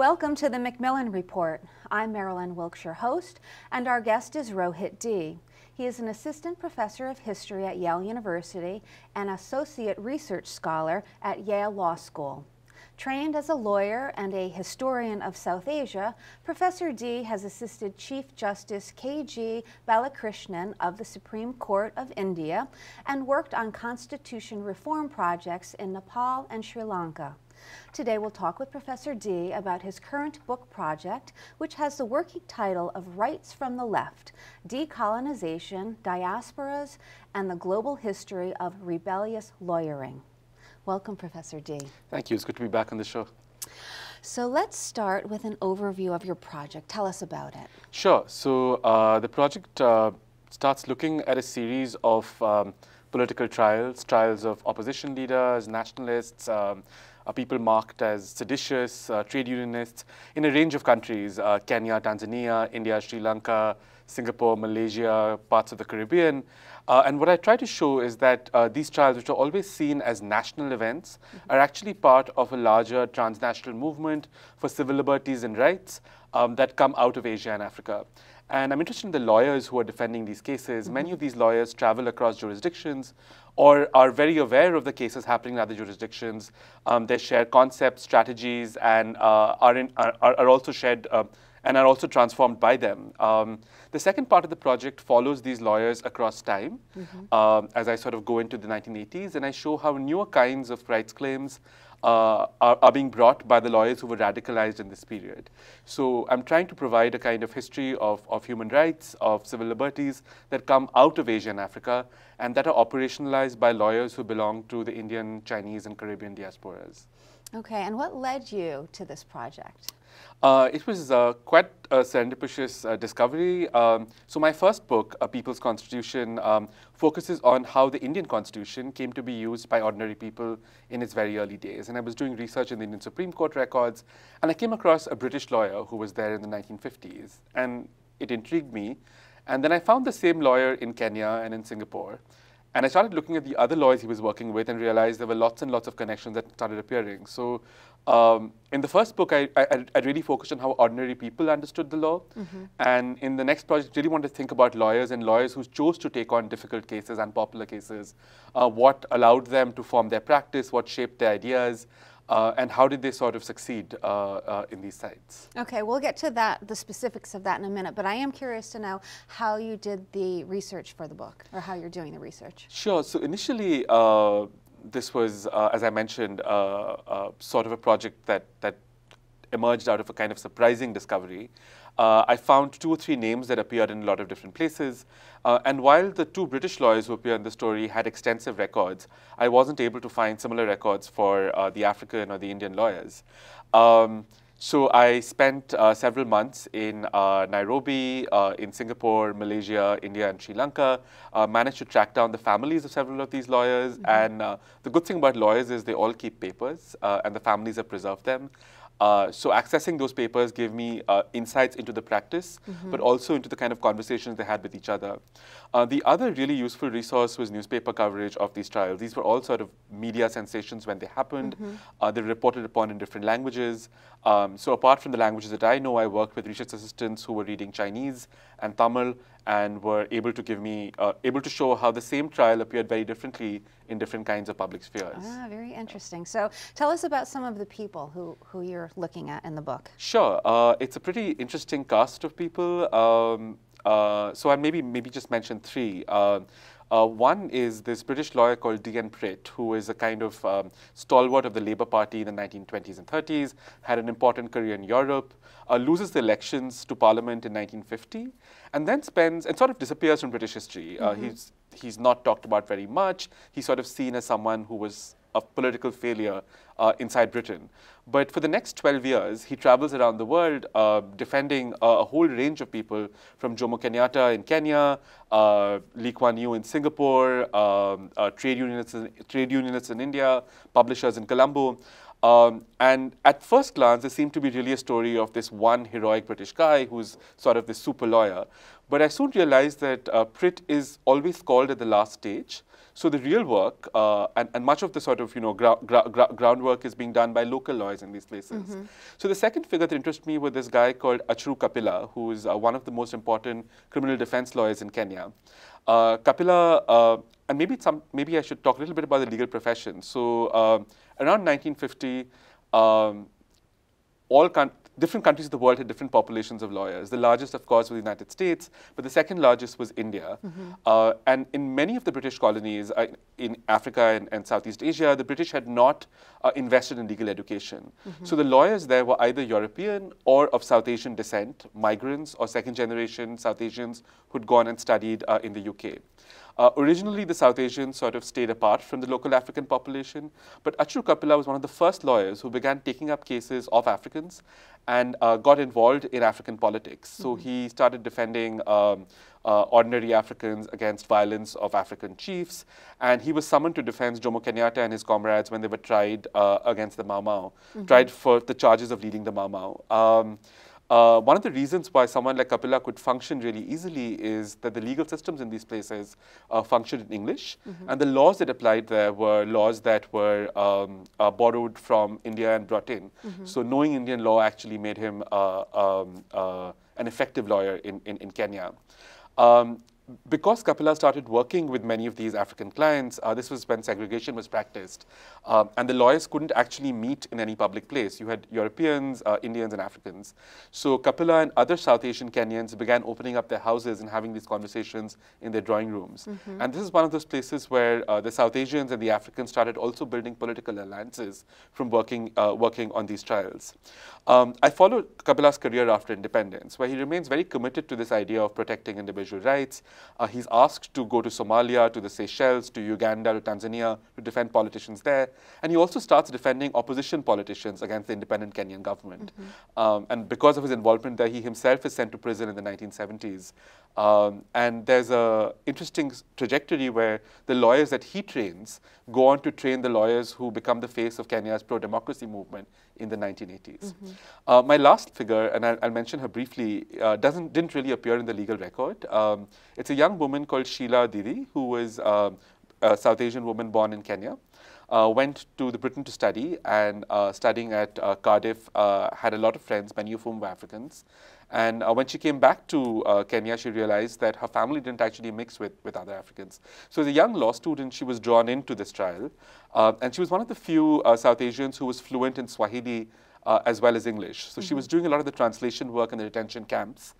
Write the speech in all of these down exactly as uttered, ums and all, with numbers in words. Welcome to the Macmillan Report. I'm Marilyn Wilkes, your host, and our guest is Rohit De. He is an assistant professor of history at Yale University and associate research scholar at Yale Law School. Trained as a lawyer and a historian of South Asia, Professor De has assisted Chief Justice K G Balakrishnan of the Supreme Court of India and worked on constitution reform projects in Nepal and Sri Lanka. Today we'll talk with Professor De about his current book project, which has the working title of Rights from the Left: Decolonization, Diasporas, and the Global History of Rebellious Lawyering. Welcome, Professor De. Thank you. It's good to be back on the show. So let's start with an overview of your project. Tell us about it. Sure. So uh, the project uh, starts looking at a series of um, political trials, trials of opposition leaders, nationalists, um, uh, people marked as seditious, uh, trade unionists in a range of countries, uh, Kenya, Tanzania, India, Sri Lanka, Singapore, Malaysia, parts of the Caribbean. Uh, and what I try to show is that uh, these trials, which are always seen as national events, mm-hmm. are actually part of a larger transnational movement for civil liberties and rights um, that come out of Asia and Africa. And I'm interested in the lawyers who are defending these cases. Mm-hmm. Many of these lawyers travel across jurisdictions or are very aware of the cases happening in other jurisdictions. Um, they share concepts, strategies, and uh, are, in, are, are also shared uh, and are also transformed by them. Um, the second part of the project follows these lawyers across time, mm-hmm. um, as I sort of go into the nineteen eighties, and I show how newer kinds of rights claims uh, are, are being brought by the lawyers who were radicalized in this period. So I'm trying to provide a kind of history of, of human rights, of civil liberties that come out of Asia and Africa, and that are operationalized by lawyers who belong to the Indian, Chinese, and Caribbean diasporas. Okay, and what led you to this project? Uh, it was uh, quite a serendipitous uh, discovery. Um, so my first book, A People's Constitution, um, focuses on how the Indian Constitution came to be used by ordinary people in its very early days. And I was doing research in the Indian Supreme Court records, and I came across a British lawyer who was there in the nineteen fifties, and it intrigued me. And then I found the same lawyer in Kenya and in Singapore. And I started looking at the other lawyers he was working with and realized there were lots and lots of connections that started appearing. So um, in the first book, I, I, I really focused on how ordinary people understood the law. Mm-hmm. And in the next project, really wanted to think about lawyers and lawyers who chose to take on difficult cases, unpopular cases, uh, what allowed them to form their practice, what shaped their ideas. Uh, and how did they sort of succeed uh, uh, in these sites? Okay, we'll get to that, the specifics of that in a minute, but I am curious to know how you did the research for the book, or how you're doing the research. Sure, so initially uh, this was, uh, as I mentioned, uh, uh, sort of a project that, that emerged out of a kind of surprising discovery. Uh, I found two or three names that appeared in a lot of different places. Uh, and while the two British lawyers who appear in the story had extensive records, I wasn't able to find similar records for uh, the African or the Indian lawyers. Um, so I spent uh, several months in uh, Nairobi, uh, in Singapore, Malaysia, India, and Sri Lanka, uh, managed to track down the families of several of these lawyers. Mm-hmm. And uh, the good thing about lawyers is they all keep papers, uh, and the families have preserved them. Uh, so accessing those papers gave me uh, insights into the practice, mm-hmm. but also into the kind of conversations they had with each other. Uh, the other really useful resource was newspaper coverage of these trials. These were all sort of media sensations when they happened. Mm-hmm. uh, they were reported upon in different languages. Um, so apart from the languages that I know, I worked with research assistants who were reading Chinese and Tamil, and were able to give me, uh, able to show how the same trial appeared very differently in different kinds of public spheres. Ah, very interesting. So tell us about some of the people who, who you're looking at in the book. Sure. Uh, it's a pretty interesting cast of people. Um, uh, so I maybe, maybe just mention three. Uh, Uh, one is this British lawyer called D. N. Pritt, who is a kind of um, stalwart of the Labour Party in the nineteen twenties and thirties, had an important career in Europe, uh, loses the elections to Parliament in nineteen fifty, and then spends, and sort of disappears from British history. Uh, mm-hmm. he's, he's not talked about very much. He's sort of seen as someone who was a political failure uh, inside Britain. But for the next twelve years, he travels around the world uh, defending a, a whole range of people, from Jomo Kenyatta in Kenya, uh, Lee Kuan Yew in Singapore, um, uh, trade unionists in, trade unionists in India, publishers in Colombo. Um, and at first glance, there seemed to be really a story of this one heroic British guy who's sort of this super lawyer. But I soon realized that uh, Pritt is always called at the last stage. So the real work uh, and, and much of the sort of, you know, gra gra gra groundwork is being done by local lawyers in these places. Mm-hmm. So the second figure that interests me was this guy called Achhroo Kapila, who is uh, one of the most important criminal defense lawyers in Kenya. Uh, Kapila, uh, and maybe, it's some, maybe I should talk a little bit about the legal profession. So uh, around nineteen fifty, um, all countries, different countries of the world had different populations of lawyers. The largest, of course, was the United States, but the second largest was India. Mm-hmm. uh, and in many of the British colonies uh, in Africa and, and Southeast Asia, the British had not uh, invested in legal education. Mm-hmm. So the lawyers there were either European or of South Asian descent, migrants or second generation South Asians who'd gone and studied uh, in the U K. Uh, originally, the South Asians sort of stayed apart from the local African population, but Achhroo Kapila was one of the first lawyers who began taking up cases of Africans and uh, got involved in African politics. So mm-hmm. he started defending um, uh, ordinary Africans against violence of African chiefs, and he was summoned to defend Jomo Kenyatta and his comrades when they were tried uh, against the Mau Mau, mm-hmm. tried for the charges of leading the Mau Mau. Um, Uh, one of the reasons why someone like Kapila could function really easily is that the legal systems in these places uh, functioned in English, mm-hmm. and the laws that applied there were laws that were um, uh, borrowed from India and brought in. Mm-hmm. So knowing Indian law actually made him uh, um, uh, an effective lawyer in, in, in Kenya. Um, Because Kapila started working with many of these African clients, uh, this was when segregation was practiced, um, and the lawyers couldn't actually meet in any public place. You had Europeans, uh, Indians, and Africans. So Kapila and other South Asian Kenyans began opening up their houses and having these conversations in their drawing rooms. Mm-hmm. And this is one of those places where uh, the South Asians and the Africans started also building political alliances from working, uh, working on these trials. Um, I followed Kapila's career after independence, where he remains very committed to this idea of protecting individual rights. Uh, he's asked to go to Somalia, to the Seychelles, to Uganda, to Tanzania, to defend politicians there. And he also starts defending opposition politicians against the independent Kenyan government. Mm-hmm. um, and because of his involvement there, he himself is sent to prison in the nineteen seventies. Um, and there's an interesting trajectory where the lawyers that he trains go on to train the lawyers who become the face of Kenya's pro-democracy movement in the nineteen eighties. Mm-hmm. uh, my last figure, and I'll, I'll mention her briefly, uh, doesn't, didn't really appear in the legal record. Um, it's a young woman called Sheila Didi, who was uh, a South Asian woman born in Kenya, uh, went to the Britain to study, and uh, studying at uh, Cardiff, uh, had a lot of friends, many of whom were Africans. And uh, when she came back to uh, Kenya, she realized that her family didn't actually mix with, with other Africans. So as a young law student, she was drawn into this trial. Uh, and she was one of the few uh, South Asians who was fluent in Swahili uh, as well as English. So mm-hmm. she was doing a lot of the translation work in the detention camps.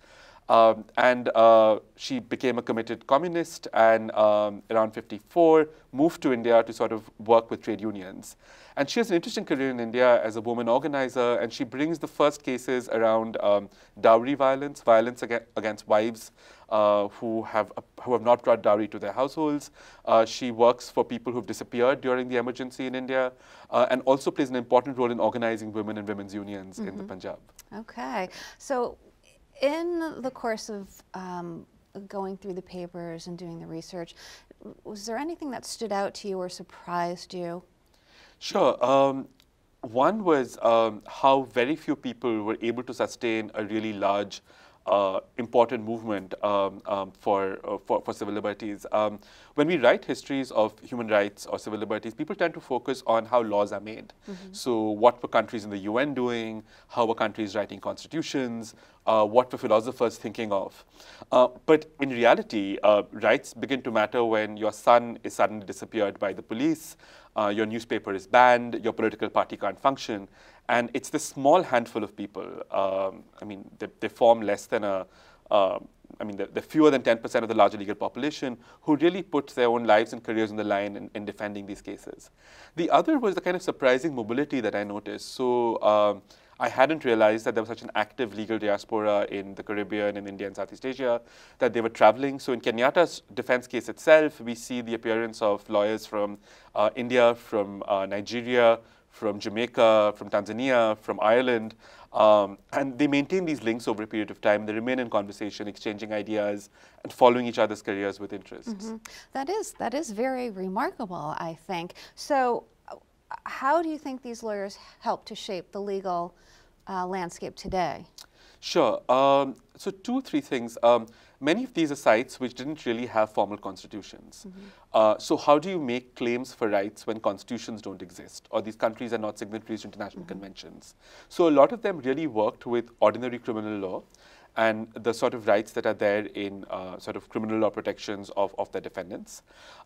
Um, and uh, she became a committed communist, and um, around fifty-four, moved to India to sort of work with trade unions. And she has an interesting career in India as a woman organizer, and she brings the first cases around um, dowry violence, violence against, against wives uh, who have uh, who have not brought dowry to their households. Uh, she works for people who've disappeared during the emergency in India, uh, and also plays an important role in organizing women and women's unions mm-hmm. in the Punjab. Okay. So, in the course of um, going through the papers and doing the research, was there anything that stood out to you or surprised you? Sure. Um, one was um, how very few people were able to sustain a really large, uh, important movement um, um, for, uh, for, for civil liberties. Um, when we write histories of human rights or civil liberties, people tend to focus on how laws are made. Mm-hmm. So what were countries in the U N doing? How were countries writing constitutions? Uh, what were philosophers thinking of? Uh, but in reality, uh, rights begin to matter when your son is suddenly disappeared by the police, uh, your newspaper is banned, your political party can't function. And it's this small handful of people. Um, I mean, they, they form less than a, uh, I mean, they're, they're fewer than ten percent of the larger legal population who really put their own lives and careers on the line in, in defending these cases. The other was the kind of surprising mobility that I noticed. So um, I hadn't realized that there was such an active legal diaspora in the Caribbean, in India and Southeast Asia, that they were traveling. So in Kenyatta's defense case itself, we see the appearance of lawyers from uh, India, from uh, Nigeria, from Jamaica, from Tanzania, from Ireland, um, and they maintain these links over a period of time. They remain in conversation, exchanging ideas, and following each other's careers with interest. Mm-hmm. That is, that is very remarkable, I think. So how do you think these lawyers help to shape the legal uh, landscape today? Sure. Um, so two, three things. Um, many of these are sites which didn't really have formal constitutions. Mm-hmm. uh, so how do you make claims for rights when constitutions don't exist, or these countries are not signatories to international mm-hmm. conventions? So a lot of them really worked with ordinary criminal law and the sort of rights that are there in uh, sort of criminal law protections of, of the defendants.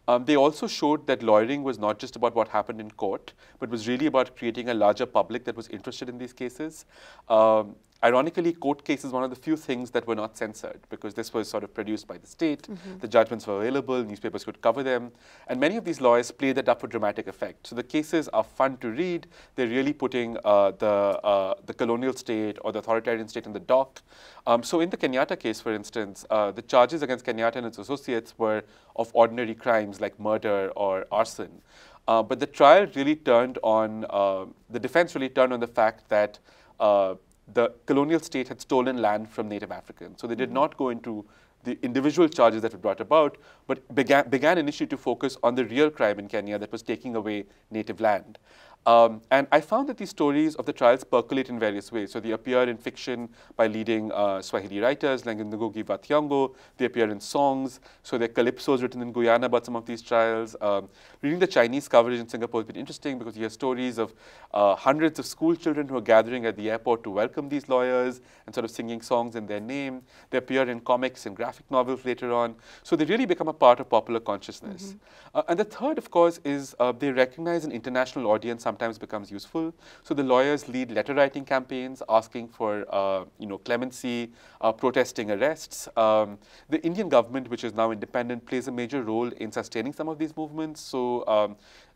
Um, they also showed that lawyering was not just about what happened in court, but was really about creating a larger public that was interested in these cases. Um, Ironically, court case is one of the few things that were not censored, because this was sort of produced by the state, mm-hmm. the judgments were available, newspapers could cover them, and many of these lawyers played that up for dramatic effect. So the cases are fun to read, they're really putting uh, the, uh, the colonial state or the authoritarian state in the dock. Um, so in the Kenyatta case, for instance, uh, the charges against Kenyatta and its associates were of ordinary crimes like murder or arson. Uh, but the trial really turned on, uh, the defense really turned on the fact that uh, the colonial state had stolen land from Native Africans. So they did not go into the individual charges that were brought about, but began, began initially to focus on the real crime in Kenya that was taking away native land. Um, and I found that these stories of the trials percolate in various ways. So they appear in fiction by leading uh, Swahili writers, Lengendogogi, Vaithyango. They appear in songs. So there are calypsos written in Guyana about some of these trials. Um, reading the Chinese coverage in Singapore has been interesting, because you hear stories of uh, hundreds of school children who are gathering at the airport to welcome these lawyers and sort of singing songs in their name. They appear in comics and graphic novels later on. So they really become a part of popular consciousness. Mm-hmm. uh, and the third, of course, is uh, they recognize an international audience sometimes becomes useful. So the lawyers lead letter writing campaigns asking for uh, you know, clemency, uh, protesting arrests. Um, the Indian government, which is now independent, plays a major role in sustaining some of these movements. So um,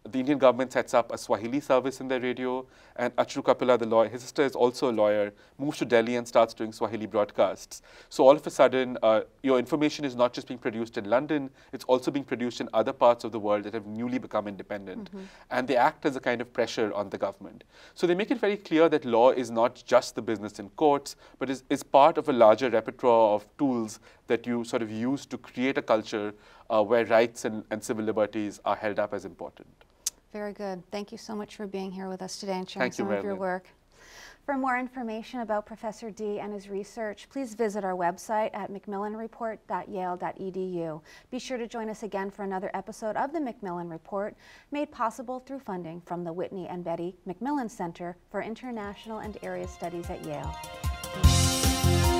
the Indian government sets up a Swahili service in their radio, and Achhroo Kapila, the lawyer, his sister is also a lawyer, moves to Delhi and starts doing Swahili broadcasts. So all of a sudden, uh, your information is not just being produced in London, it's also being produced in other parts of the world that have newly become independent. Mm-hmm. And they act as a kind of pressure on the government. So they make it very clear that law is not just the business in courts, but is, is part of a larger repertoire of tools that you sort of use to create a culture uh, where rights and, and civil liberties are held up as important. Very good. Thank you so much for being here with us today and sharing some of your work. For more information about Professor Dee and his research, please visit our website at macmillan report dot yale dot e d u. Be sure to join us again for another episode of the Macmillan Report, made possible through funding from the Whitney and Betty Macmillan Center for International and Area Studies at Yale.